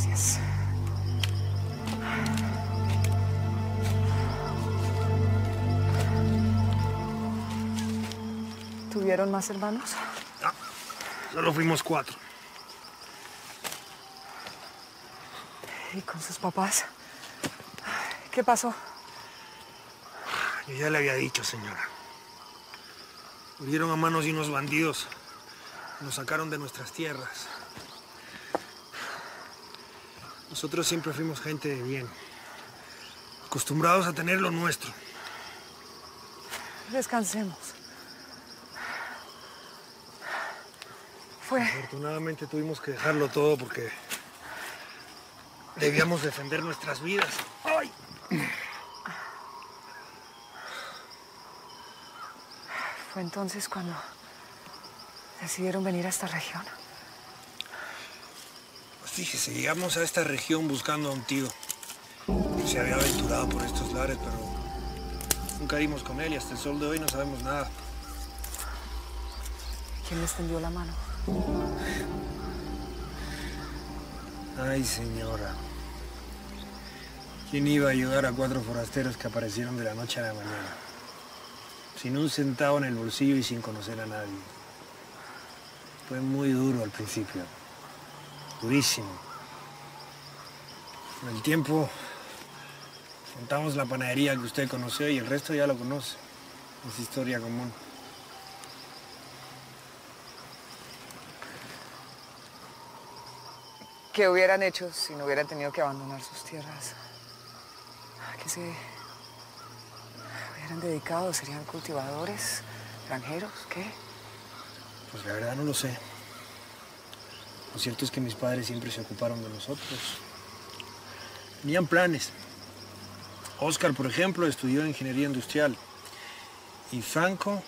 Gracias. ¿Tuvieron más hermanos? No, solo fuimos 4. ¿Y con sus papás? ¿Qué pasó? Yo ya le había dicho, señora. Murieron a manos de unos bandidos. Nos sacaron de nuestras tierras. Nosotros siempre fuimos gente de bien, acostumbrados a tener lo nuestro. Descansemos. Fue... Afortunadamente tuvimos que dejarlo todo porque debíamos defender nuestras vidas. ¡Ay! Fue entonces cuando decidieron venir a esta región. Pues fíjese, llegamos a esta región buscando a un tío. Se había aventurado por estos lares, pero nunca dimos con él y hasta el sol de hoy no sabemos nada. ¿Quién les tendió la mano? Ay, señora. ¿Quién iba a ayudar a 4 forasteros que aparecieron de la noche a la mañana? Sin un centavo en el bolsillo y sin conocer a nadie. Fue muy duro al principio. Durísimo. Con el tiempo, montamos la panadería que usted conoció y el resto ya lo conoce. Es historia común. ¿Qué hubieran hecho si no hubieran tenido que abandonar sus tierras? ¿Qué se hubieran dedicado? ¿Serían cultivadores, granjeros? ¿Qué? Pues la verdad no lo sé. Lo cierto es que mis padres siempre se ocuparon de nosotros. Tenían planes. Oscar, por ejemplo, estudió ingeniería industrial. Y Franco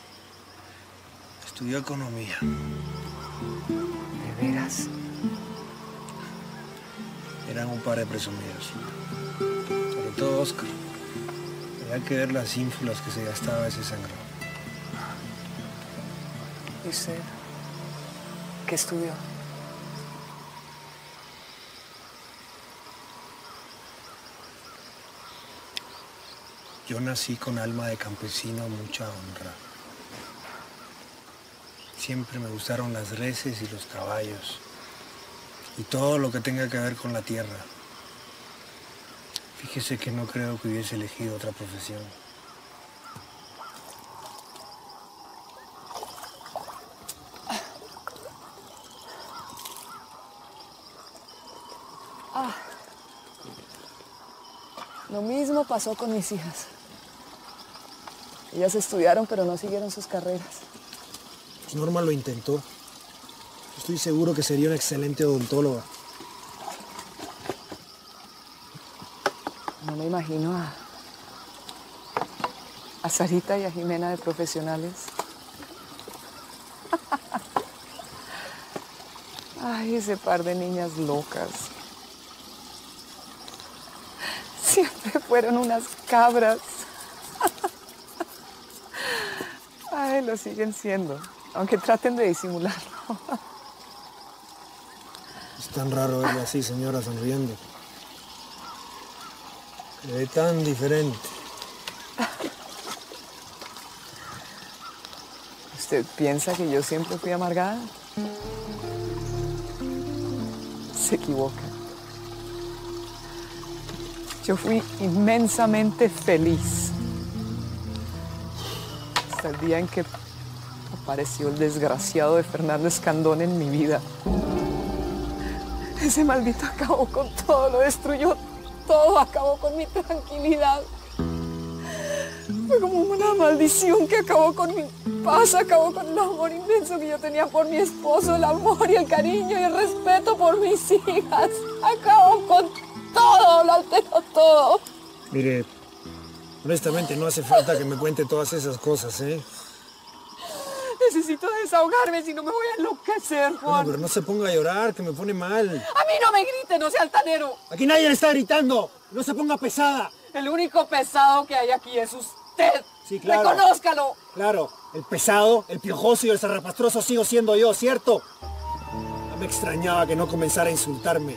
estudió economía. ¿De veras? Eran un par de presumidos, sobre todo Oscar. Había que ver las ínfulas que se gastaba ese sangrado. ¿Y usted? ¿Qué estudió? Yo nací con alma de campesino, mucha honra. Siempre me gustaron las reses y los caballos. Y todo lo que tenga que ver con la tierra. Fíjese que no creo que hubiese elegido otra profesión. Ah. Lo mismo pasó con mis hijas. Ellas estudiaron, pero no siguieron sus carreras. Pues Norma lo intentó. Estoy seguro que sería una excelente odontóloga. No me imagino a Sarita y a Jimena de profesionales. Ay, ese par de niñas locas. Siempre fueron unas cabras. Ay, lo siguen siendo, aunque traten de disimularlo. Tan raro verla así, señora, sonriendo. Se ve tan diferente. ¿Usted piensa que yo siempre fui amargada? Se equivoca. Yo fui inmensamente feliz. Hasta el día en que apareció el desgraciado de Fernando Escandón en mi vida. Ese maldito acabó con todo, lo destruyó todo, acabó con mi tranquilidad. Fue como una maldición que acabó con mi paz, acabó con el amor inmenso que yo tenía por mi esposo, el amor y el cariño y el respeto por mis hijas. Acabó con todo, lo alteró todo. Mire, honestamente no hace falta que me cuente todas esas cosas, ¿eh? Necesito desahogarme, si no me voy a enloquecer, Juan. No, pero no se ponga a llorar, que me pone mal. A mí no me grite, no sea altanero. Aquí nadie le está gritando. No se ponga pesada. El único pesado que hay aquí es usted. Sí, claro. Reconózcalo. Claro, el pesado, el piojoso y el zarrapastroso sigo siendo yo, ¿cierto? No me extrañaba que no comenzara a insultarme.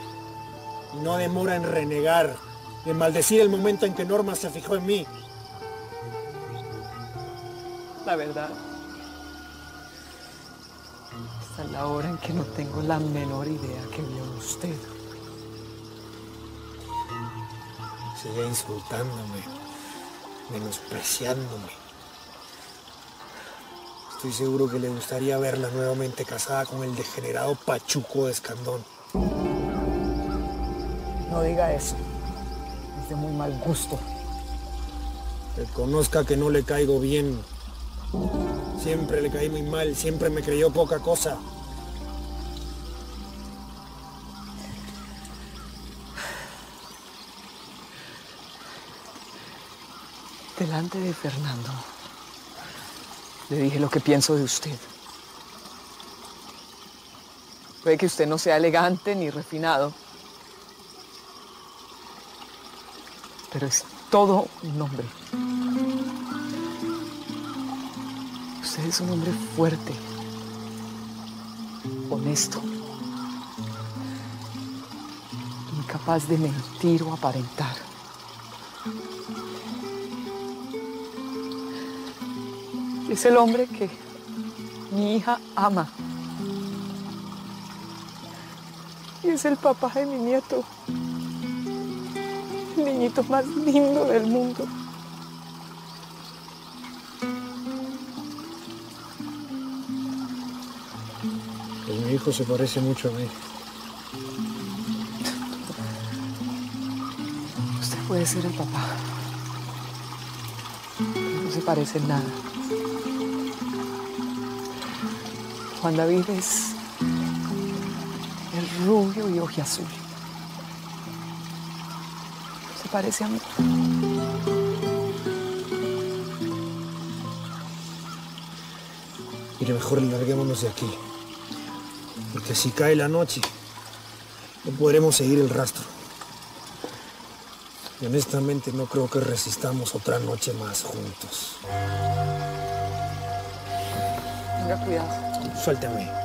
No demora en renegar, en maldecir el momento en que Norma se fijó en mí. La verdad, hasta la hora en que no tengo la menor idea que vio usted. Sigue insultándome, menospreciándome. Estoy seguro que le gustaría verla nuevamente casada con el degenerado Pachuco de Escandón. No diga eso. Es de muy mal gusto. Reconozca que no le caigo bien. Siempre le caí muy mal, siempre me creyó poca cosa. Delante de Fernando, le dije lo que pienso de usted. Puede que usted no sea elegante ni refinado, pero es todo un hombre. Usted es un hombre fuerte, honesto, incapaz de mentir o aparentar. Es el hombre que mi hija ama. Y es el papá de mi nieto. El niñito más lindo del mundo. Pues mi hijo se parece mucho a mí. Usted puede ser el papá. No se parece en nada. Juan David es rubio y ojiazul. Se parece a mí. Mire, mejor larguémonos de aquí. Porque si cae la noche, no podremos seguir el rastro. Y honestamente no creo que resistamos otra noche más juntos. Tenga cuidado. Suéltame.